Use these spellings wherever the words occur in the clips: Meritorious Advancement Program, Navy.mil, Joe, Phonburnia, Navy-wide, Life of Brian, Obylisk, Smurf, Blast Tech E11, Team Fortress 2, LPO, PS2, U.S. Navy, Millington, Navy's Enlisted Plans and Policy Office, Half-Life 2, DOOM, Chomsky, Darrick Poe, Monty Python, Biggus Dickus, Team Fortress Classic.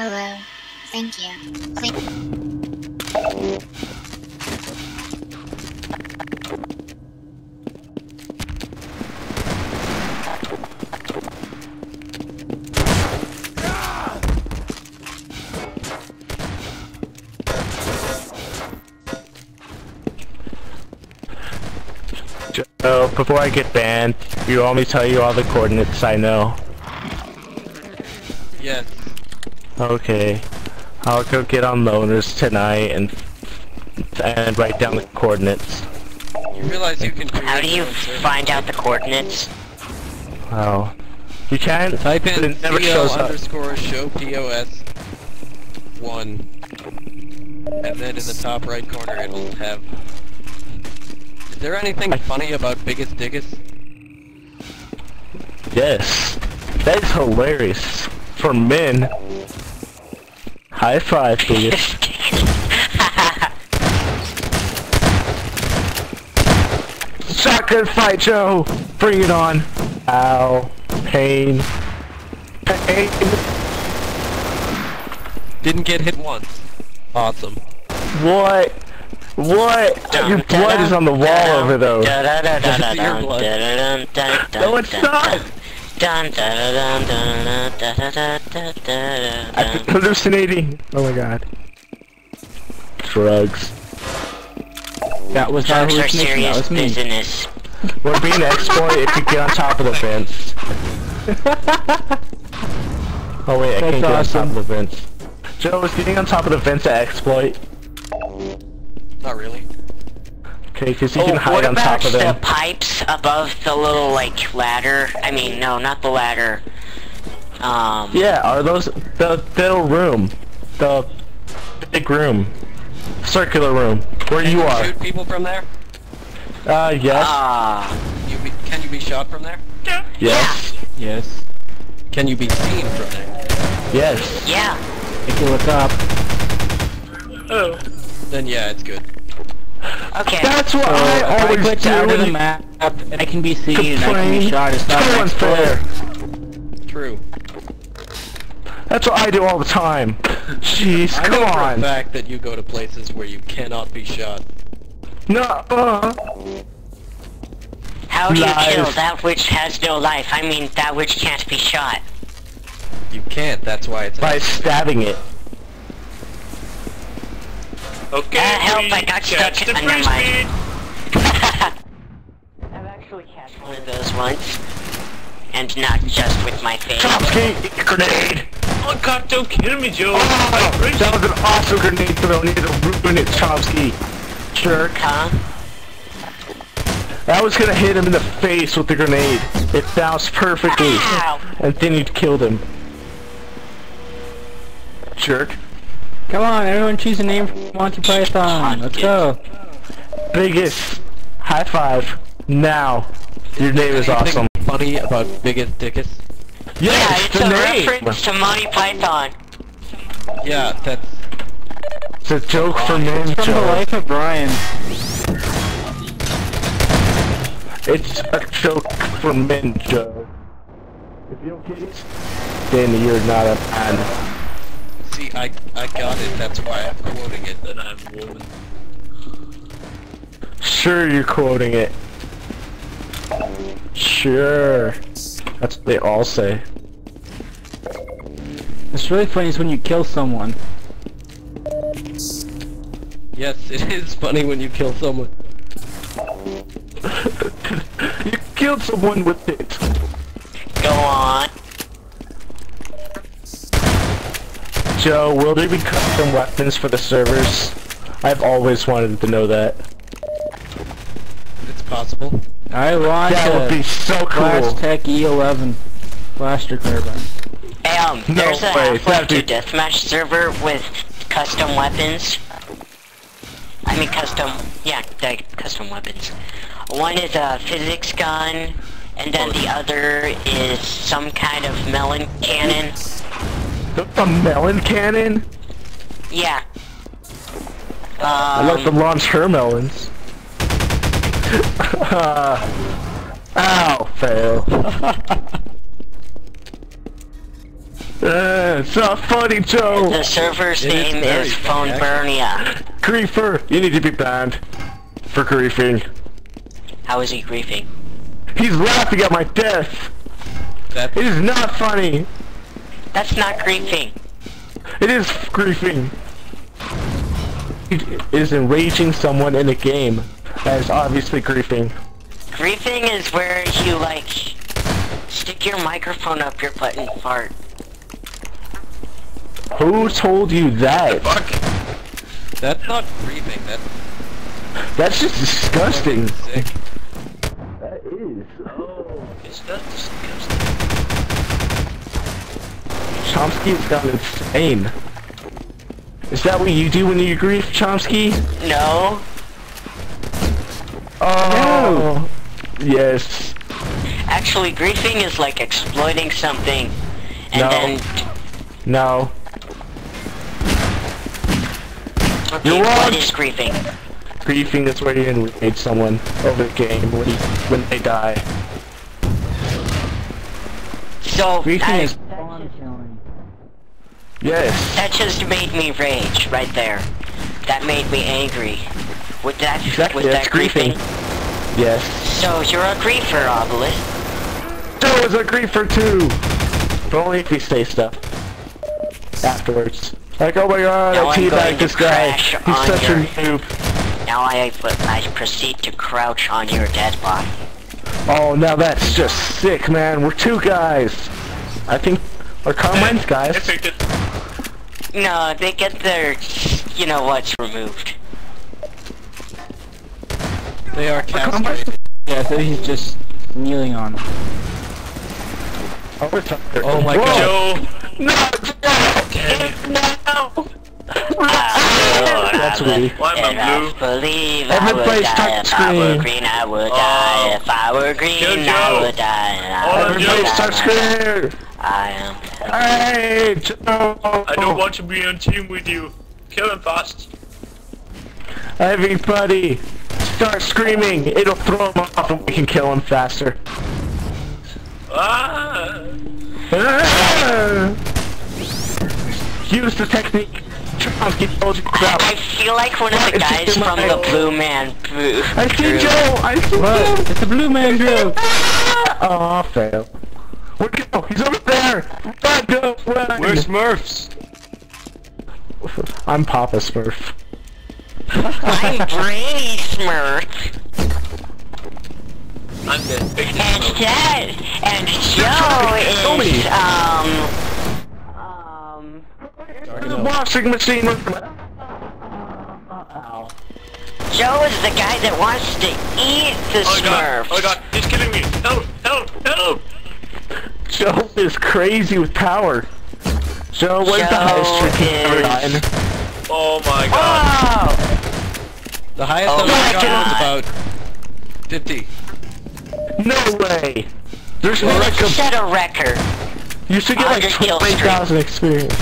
Hello. Thank you. Joe, before I get banned, you want me to tell you all the coordinates I know? Yes. Okay. I'll go get on loners tonight and write down the coordinates. You realize you can do How do you find out the coordinates? Oh. You can type in it never shows up. _show_POS1. And then in the top right corner it'll have... Is there anything funny about Biggus Dickus? Yes. That is hilarious. For men. High five, please. Shotgun fight, Joe! Bring it on! Ow. Pain. Pain! Didn't get hit once. Awesome. What? What? Your blood is on the wall over though. That's your blood. No, it's not! I'm hallucinating! Oh my god. Drugs. That was not hallucination, that was me. Business. We're being exploited if you get on top of the fence. Oh wait, I can't get on top of the fence. Joe, is getting on top of the fence an exploit? Not really. Okay, because he can hide on top of them. What about the pipes above the little, like, ladder? I mean, no, not the ladder. Yeah, are those... The little room. The big room. Circular room. Where you are. Can you shoot people from there? Yes. Can you be shot from there? Yes. Yeah. Yes. Can you be seen from there? Yes. Yeah. If you look up. Oh. Then yeah, it's good. Okay. That's what I always clicked out of the map, and I can be seen and I can be shot. It's not unfair. True. That's what I do all the time. Jeez, come on. I know for a fact that you go to places where you cannot be shot. No. How do you kill that which has no life? I mean, that which can't be shot. You can't. That's why it's by stabbing it. Okay, help, I got catch stuck in my mind. I've actually catched one of those once. And not just with my face. Chomsky, grenade! Oh god, don't kill me, Joe! Oh, that was an awesome grenade throw, I need to ruin it, Chomsky. Jerk. Huh? I was gonna hit him in the face with the grenade. It bounced perfectly. Ow. And then you killed him. Jerk. Come on, everyone choose a name from Monty Python. Let's go. Biggus. High five. Now. Your name is awesome. Funny about Biggus Dickus? Yes, yeah, it's a reference to Monty Python. Yeah, that's... It's a joke for men, Joe. It's from The Life of Brian. It's a joke for men, Joe. If you don't get it, then you're not a man. See, I got it, that's why I'm quoting it, that I'm a woman. Sure you're quoting it. Sure. That's what they all say. What's really funny is when you kill someone. Yes, it is funny when you kill someone. You killed someone with it. Go on. Joe, will there be custom weapons for the servers? I've always wanted to know that. It's possible. I want that would be so cool. Blast Tech E11 blaster carbine. Hey, there's a Half-Life 2 deathmatch server with custom weapons. I mean custom, yeah, custom weapons. One is a physics gun, and then the other is some kind of melon cannon. A melon cannon? Yeah. I like to launch her melons. Ow, fail. It's not funny, Joe! The server's name is Phonburnia. Creeper, you need to be banned for griefing. How is he griefing? He's laughing at my death! That's it is not funny! That's not griefing. It is griefing. It is enraging someone in a game. That is obviously griefing. Griefing is where you, like, stick your microphone up your butt and fart. Who told you that? What the fuck? That's not griefing, that's just disgusting. Sick. That is. Oh. It's not disgusting. Chomsky's gone insane. Is that what you do when you grief, Chomsky? No. Oh. No. Yes. Actually, griefing is like exploiting something. And no. Then no. Okay, you're wrong. What is griefing? Griefing is where you enrage someone over the game when they die. So griefing is spawn killing. Yes. That just made me rage right there. That made me angry. Would that exactly, was that griefing? Yes. So you're a griefer, Obelisk. Joe is a griefer too. But only if we say stuff afterwards. Like, oh my god, now I teabagged this guy. He's such a noob. Now I proceed to crouch on your dead body. Oh, now that's just sick, man. We're two guys. I think our comments, guys. No, they get their, you know what's removed. They are castrated. Yeah, so he's just kneeling on them. Oh my god. Joe! No! No! That's me. Why am I blue? Everybody's touchscreen. I would die if I were green. I would die. Everybody's touchscreen. I am. Hey, Joe! I don't want to be on team with you. Kill him fast. Everybody, start screaming. It'll throw him off, and we can kill him faster. Use the technique. I feel like one of the guys from the Blue Man Brew. I see Joe! I see Joe! It's the Blue Man Brew! Oh, fail. Where'd he go? He's over there! Go, run. We're Smurfs! I'm Papa Smurf. I'm Brainy Smurf! I'm dead. And Joe is, washing machine. Joe is the guy that wants to eat the Smurf. Oh god, he's killing me. Help, help, help. Joe is crazy with power. Joe, what's the highest trick ever gotten? Oh my god. Oh. The highest I've got was about 50. No way. There's no record. Set a record. You should get like 20,000 experience.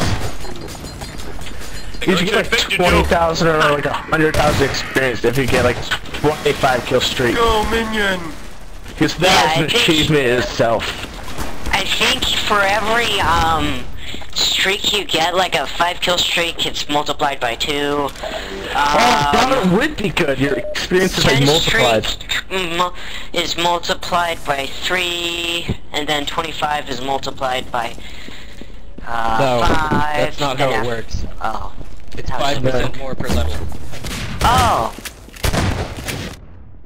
You should get like 20,000 or like 100,000 experience if you get like 25 kill streak. Go minion! Because that is an achievement in itself. I think for every streak you get, like a 5 kill streak, it's multiplied by 2. Oh, that would be good. Your experience is like multiplied. Is multiplied by 3, and then 25 is multiplied by 5. That's not how it works. Oh. It's 5% more per level. Oh!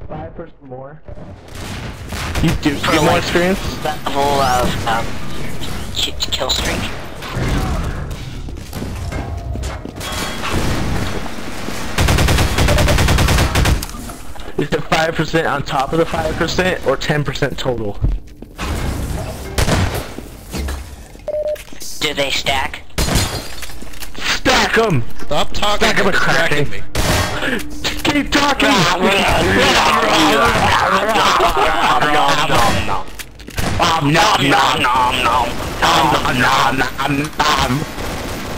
5% more? You do get more experience? Level of, kill streak. Is it 5% on top of the 5% or 10% total? Do they stack? Stack them! Stop talking, you're cracking me. Keep talking!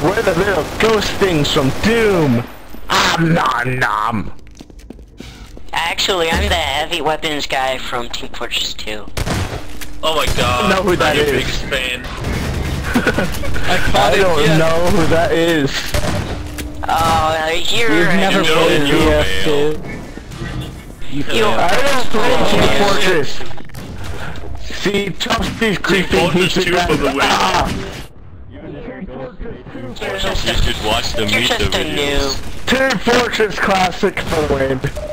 We're the little ghost things from DOOM! Actually, I'm the heavy weapons guy from Team Fortress 2. Oh my god, no, who that is. Biggest fan. I don't know who that is. You've never played PS2. I don't play Team Fortress. See, Chomsky's creeping. You should watch the meet the videos. Team Fortress Classic for the win.